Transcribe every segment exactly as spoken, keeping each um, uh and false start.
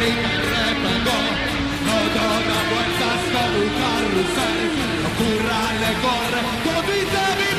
vivirse pagó, no toda vueltas como un carrusel, ocurra, le corre, convite a vivir.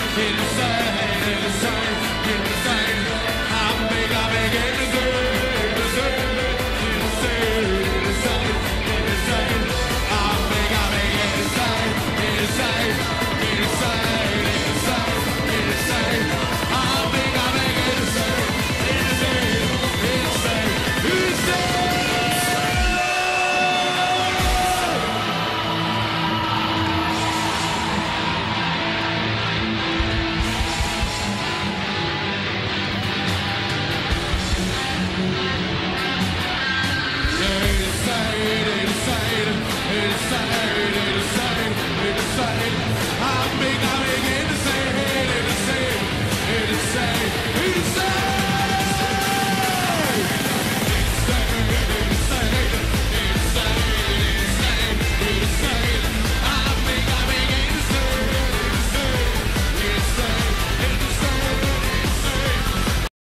Inside, inside, inside, inside, inside.